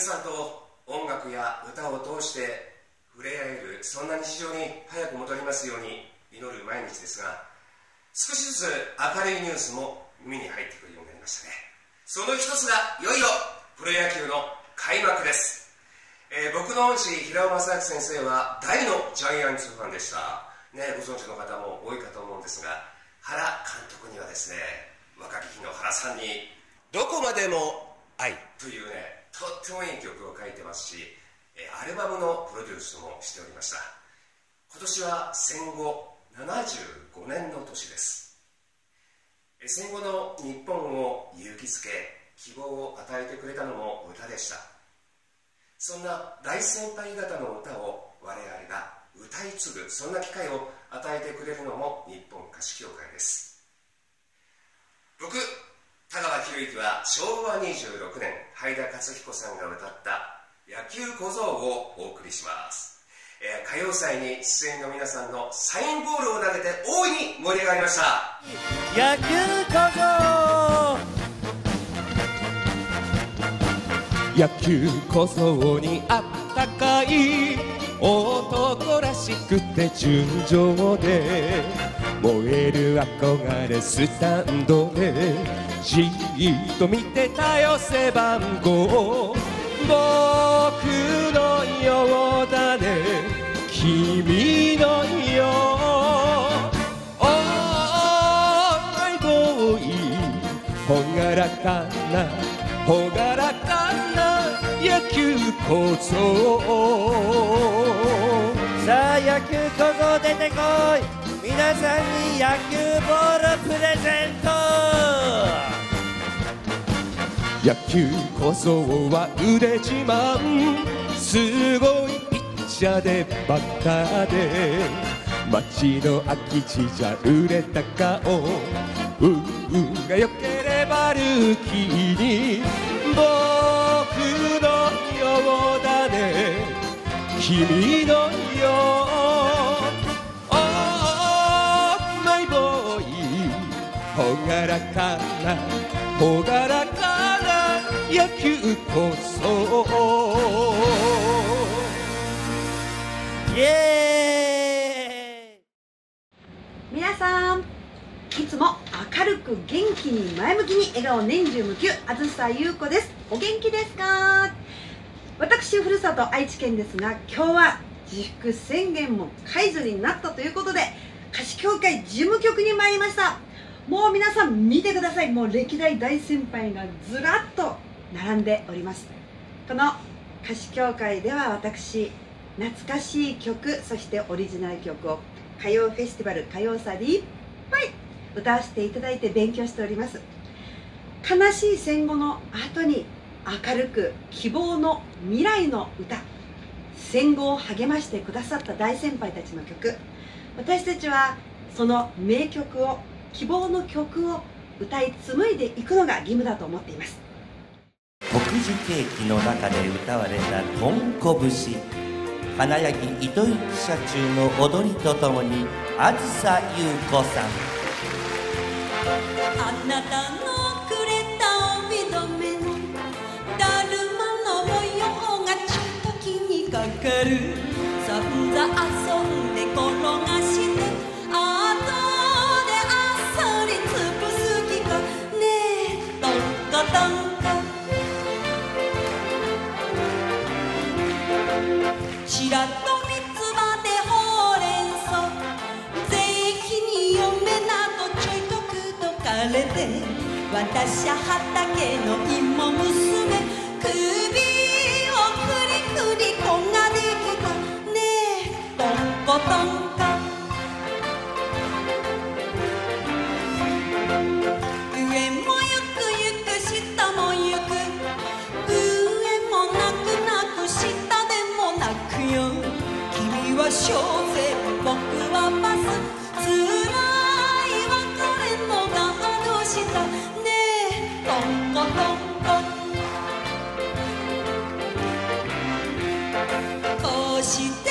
皆さんと音楽や歌を通して触れ合える、そんな日常に早く戻りますように祈る毎日ですが、少しずつ明るいニュースも耳に入ってくるようになりましたね。その一つがいよいよプロ野球の開幕です。僕の恩師平尾正明先生は大のジャイアンツファンでした、ね、ご存知の方も多いかと思うんですが、原監督にはですね、若き日の原さんに「どこまでも愛」というね、とってもいい曲を書いてますし、アルバムのプロデュースもしておりました。今年は戦後75年の年です。戦後の日本を勇気づけ、希望を与えてくれたのも歌でした。そんな大先輩方の歌を我々が歌い継ぐ、そんな機会を与えてくれるのも日本歌手協会です。僕田川宏之は昭和26年はいだ勝彦さんが歌った「野球小僧」をお送りします。歌謡祭に出演の皆さんのサインボールを投げて大いに盛り上がりました。野球小僧、野球小僧にあったかい男らしくて純情で、燃える憧れスタンドでじっと見てたよ背番号、僕のようだね君のよう、オーイボーイ、ほがらかなほがらかな野球小僧、さあ野球小僧出てこい、皆さんに野球ボールプレゼント。野球小僧は腕自慢、すごいピッチャーでバッターで、町の空き地じゃ売れた顔、運が良ければルーキーに、僕のそうだね君のよう、 Oh my boy、 ほがらかなほがらかな野球こそ、イエーイ。皆さんいつも明るく元気に前向きに笑顔年中無休、あずさゆうこです。お元気ですか？私ふるさと愛知県ですが、今日は自粛宣言も解除になったということで歌手協会事務局に参りました。もう皆さん見てください、もう歴代大先輩がずらっと並んでおります。この歌手協会では私、懐かしい曲、そしてオリジナル曲を歌謡フェスティバル、歌謡祭でいっぱい歌わせていただいて勉強しております。悲しい戦後の後に明るく希望の未来の歌、戦後を励ましてくださった大先輩たちの曲、私たちはその名曲を、希望の曲を歌い紡いでいくのが義務だと思っています。特需ケーキの中で歌われたとんこ節、花焼き糸井記者中の踊りとともに、あずさゆうこさん、あなたのかかる、さんざ遊んで転がして、あとであっさりつぶす気がねえ、どんかどんか、白と三つ葉でほうれん草、税金に嫁などちょいとくどかれて、私は畑の芋娘、首「おとんか」「上もゆくゆく下もゆく」「上もなくなく下でもなくよ」「君は小生僕はバス」「つらい別れのがどうしたねえ」「とんことんこ」「こうして」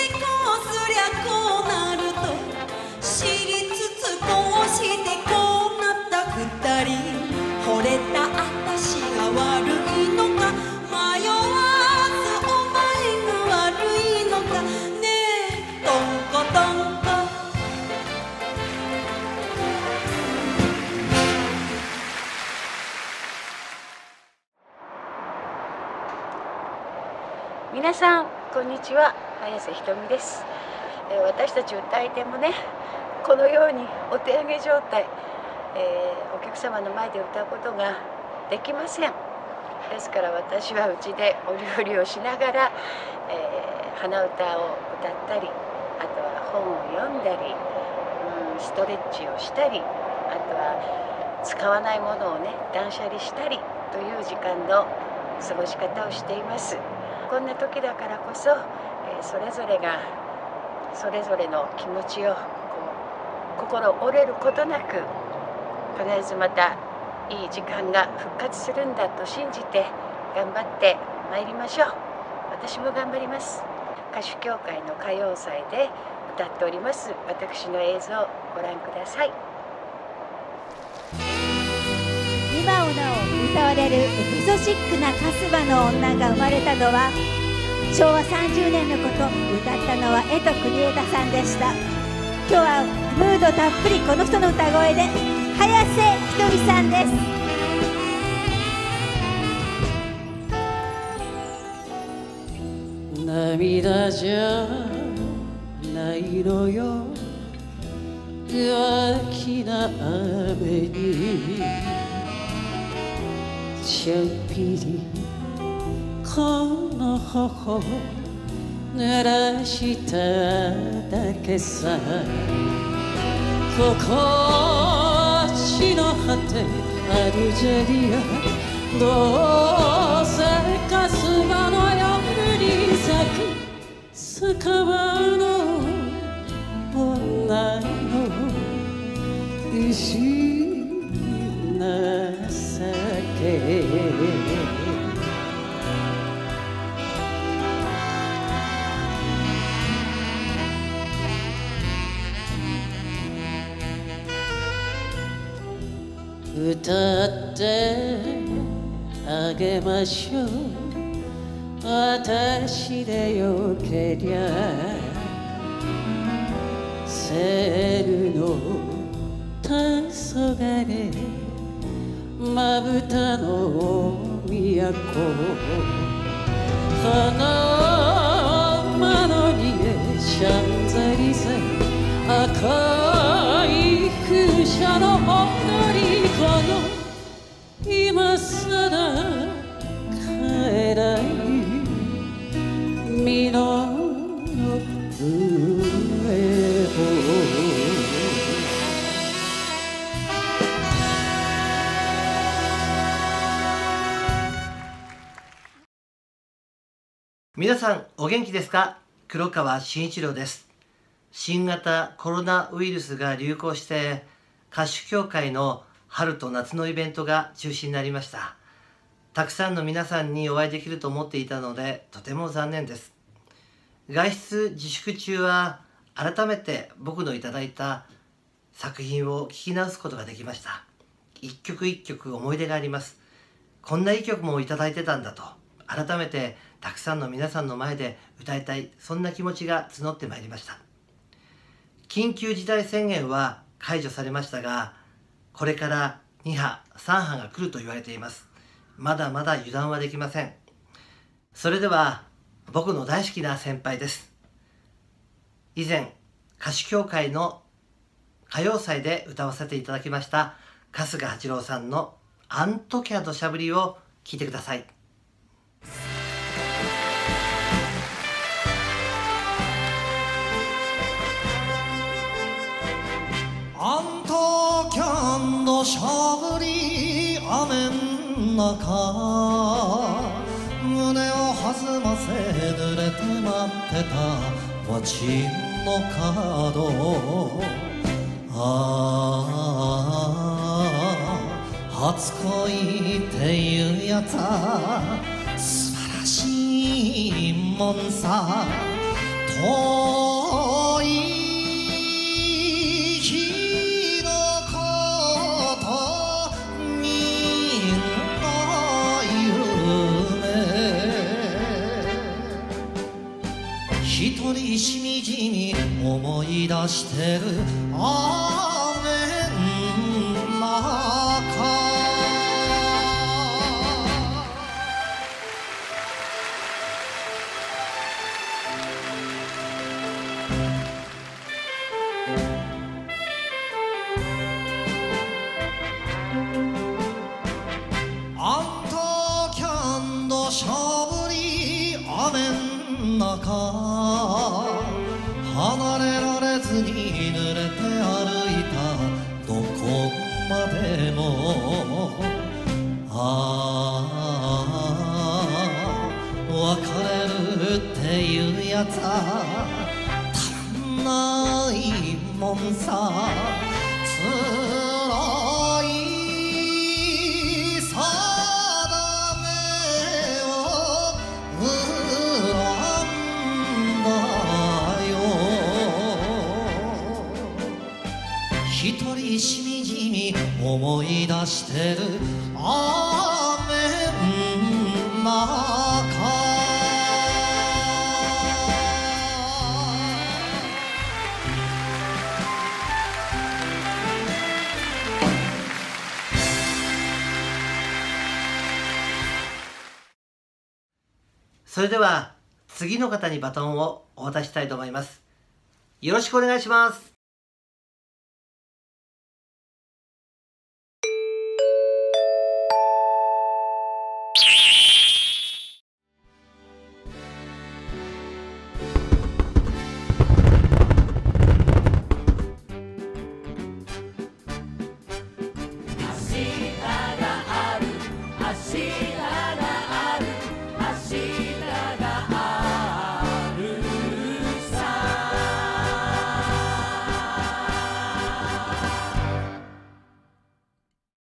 惚れたあたしが悪いのか、迷わ皆さんこんにちは、綾瀬ひとみです。私たち歌い手もね、このようにお手上げ状態、お客様の前で歌うことができません。ですから私はうちでお料理をしながら、鼻歌を歌ったり、あとは本を読んだり、ストレッチをしたり、あとは使わないものをね断捨離したりという時間の過ごし方をしています。こんな時だからこそ、それぞれがそれぞれの気持ちを心折れることなく、必ずまたいい時間が復活するんだと信じて頑張ってまいりましょう。私も頑張ります。歌手協会の歌謡祭で歌っております私の映像をご覧ください。今をなお歌われるエキゾチックなカスバの女が生まれたのは昭和30年のこと。歌ったのは江戸国枝さんでした。今日はムードたっぷりこの人の歌声で、綾瀬ひとみさんです。涙じゃないのよ、弱気な雨にちょっぴりこの頬を濡らしただけさ、心地の果てアルジェリア、どうせかすばの夜に咲くスカワの女の石「歌ってあげましょう、私でよけりゃ」「セールの黄昏」まぶたの都、花間の家、シャンゼリゼ、赤い風車のほんのりこの今さら帰らない実の上を皆さんお元気ですか？黒川真一郎です。新型コロナウイルスが流行して、歌手協会の春と夏のイベントが中止になりました。たくさんの皆さんにお会いできると思っていたので、とても残念です。外出自粛中は改めて僕のいただいた作品を聴き直すことができました。一曲一曲思い出があります。こんないい曲もいただいてたんだと、改めてたくさんの皆さんの前で歌いたい、そんな気持ちが募ってまいりました。緊急事態宣言は解除されましたが、これから2波3波が来ると言われています。まだまだ油断はできません。それでは僕の大好きな先輩です。以前歌手協会の歌謡祭で歌わせていただきました春日八郎さんの「あん時は土砂降り」を聴いてください。あん時は土砂降り、雨の中胸を弾ませ濡れて待ってた街の角、ああ初恋っていうやつは素晴らしいもんさ、遠いしみじみ思い出してる雨の中、雨の中離れられずに濡れて歩いたどこまでも別れるっていうやつは足らないもんさ一人しみじみ思い出してる雨の中それでは次の方にバトンをお渡ししたいと思います。よろしくお願いします。